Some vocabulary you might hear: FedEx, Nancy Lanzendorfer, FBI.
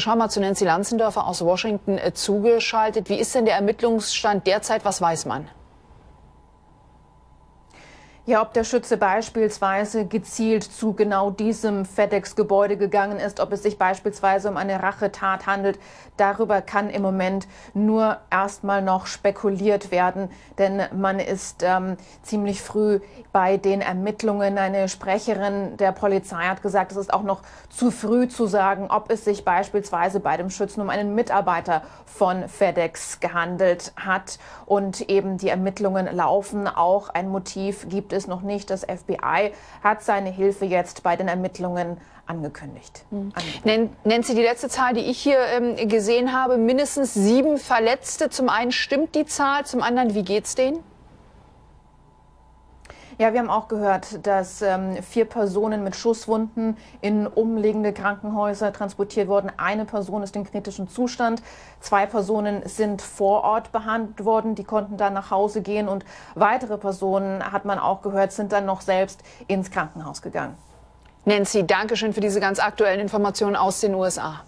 Schauen wir mal zu Nancy Lanzendorfer aus Washington zugeschaltet. Wie ist denn der Ermittlungsstand derzeit? Was weiß man? Ja, ob der Schütze beispielsweise gezielt zu genau diesem FedEx-Gebäude gegangen ist, ob es sich beispielsweise um eine Rachetat handelt, darüber kann im Moment nur erstmal noch spekuliert werden, denn man ist ziemlich früh bei den Ermittlungen. Eine Sprecherin der Polizei hat gesagt, es ist auch noch zu früh zu sagen, ob es sich beispielsweise bei dem Schützen um einen Mitarbeiter von FedEx gehandelt hat. Und eben die Ermittlungen laufen, auch ein Motiv gibt es noch nicht. Das FBI hat seine Hilfe jetzt bei den Ermittlungen angekündigt. Nancy, die letzte Zahl, die ich hier gesehen habe, mindestens 7 Verletzte. Zum einen stimmt die Zahl, zum anderen, wie geht's denen? Ja, wir haben auch gehört, dass 4 Personen mit Schusswunden in umliegende Krankenhäuser transportiert wurden. Eine Person ist in kritischem Zustand. 2 Personen sind vor Ort behandelt worden. Die konnten dann nach Hause gehen. Und weitere Personen, hat man auch gehört, sind dann noch selbst ins Krankenhaus gegangen. Nancy, danke schön für diese ganz aktuellen Informationen aus den USA.